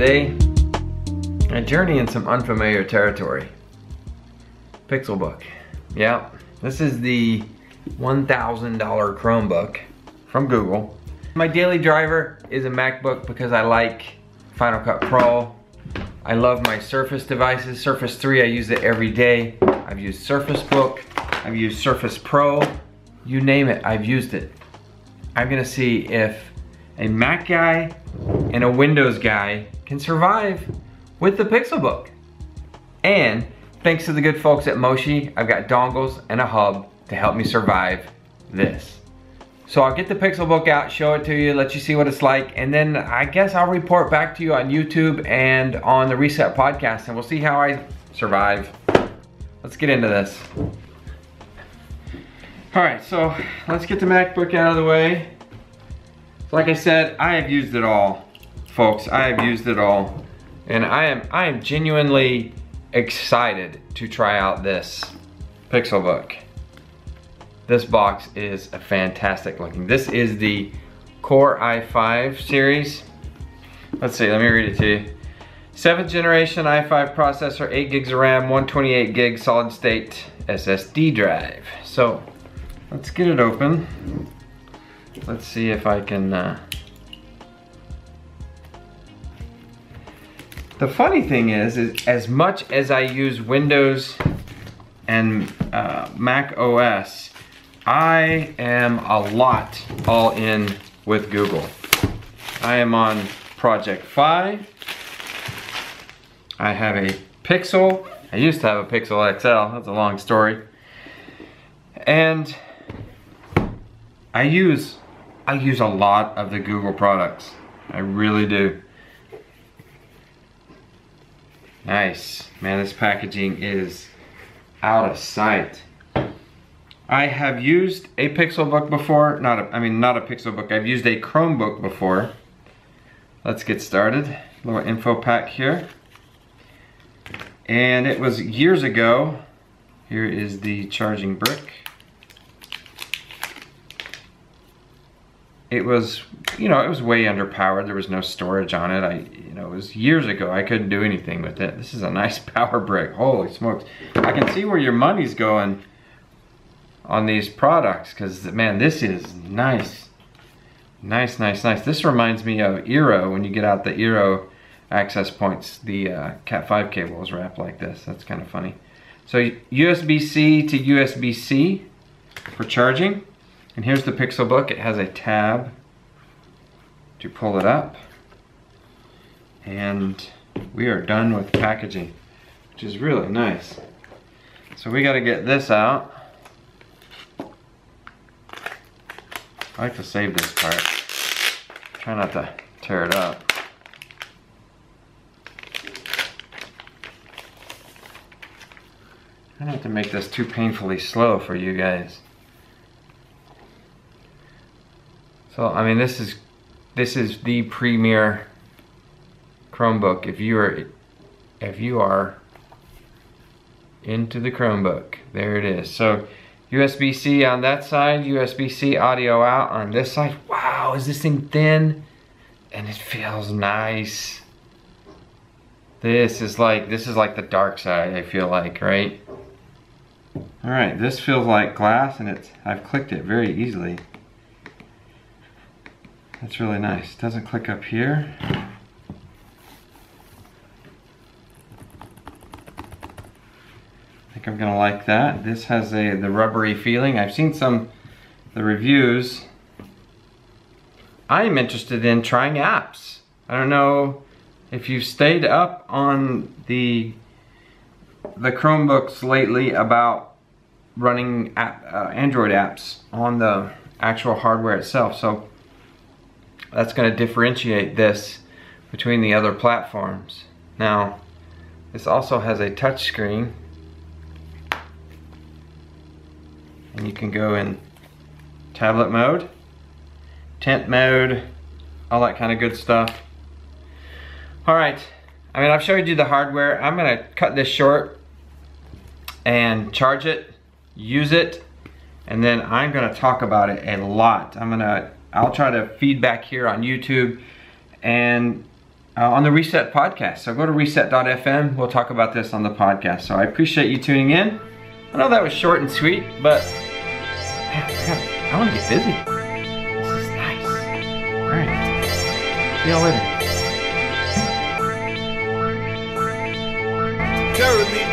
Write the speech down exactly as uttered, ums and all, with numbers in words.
today, a journey in some unfamiliar territory. Pixelbook. Yeah, this is the one thousand dollar Chromebook from Google. My daily driver is a MacBook because I like Final Cut Pro. I love my Surface devices. Surface three, I use it every day. I've used Surface Book. I've used Surface Pro. You name it, I've used it. I'm gonna see if a Mac guy and a Windows guy can survive with the Pixelbook. And thanks to the good folks at Moshi, I've got dongles and a hub to help me survive this. So I'll get the Pixelbook out, show it to you, let you see what it's like, and then I guess I'll report back to you on YouTube and on the Reset Podcast, and we'll see how I survive. Let's get into this. All right, so let's get the MacBook out of the way. Like I said, I have used it all, folks. I have used it all, and I am I am genuinely excited to try out this Pixelbook. This box is a fantastic looking. This is the Core i five series. Let's see, let me read it to you. Seventh generation i five processor, eight gigs of RAM, one twenty-eight gig solid state S S D drive. So let's get it open. Let's see if I can. Uh... The funny thing is, is as much as I use Windows and uh, Mac O S, I am a lot all in with Google. I am on Project five. I have a Pixel. I used to have a Pixel X L. That's a long story. And I use I use a lot of the Google products. I really do. Nice. Man, this packaging is out of sight. I have used a Pixelbook before. Not a, I mean, not a Pixelbook. I've used a Chromebook before. Let's get started. A little info pack here. And it was years ago. Here is the charging brick. It was, you know, it was way underpowered. There was no storage on it. I, you know, it was years ago. I couldn't do anything with it. This is a nice power brick. Holy smokes. I can see where your money's going on these products because, man, this is nice. Nice, nice, nice. This reminds me of Eero. When you get out the Eero access points, the uh, Cat five cable is wrapped like this. That's kind of funny. So U S B C to U S B C for charging. And here's the Pixelbook. It has a tab to pull it up. And we are done with packaging, which is really nice. So we got to get this out. I like to save this part. Try not to tear it up. I don't have to make this too painfully slow for you guys. So, I mean, this is this is the premier Chromebook. If you are if you are into the Chromebook, there it is. So, U S B C on that side, U S B C audio out on this side. Wow, is this thing thin? And it feels nice. This is like this is like the dark side, I feel like, right? All right, this feels like glass, and it's I've clicked it very easily. That's really nice. Doesn't click up here. I think I'm gonna like that. This has a the rubbery feeling. I've seen some the reviews. I'm interested in trying apps. I don't know if you've stayed up on the the Chromebooks lately about running app, uh, Android apps on the actual hardware itself. So that's going to differentiate this between the other platforms. Now, this also has a touch screen, and you can go in tablet mode, tent mode, all that kind of good stuff. All right, I mean, I've showed you the hardware. I'm going to cut this short and charge it, use it, and then I'm going to talk about it a lot. I'm going to I'll try to feedback here on YouTube, and uh, on the Reset Podcast. So go to reset dot f m. We'll talk about this on the podcast. So I appreciate you tuning in. I know that was short and sweet, but I want to get busy. This is nice. All right. See y'all later. Currently.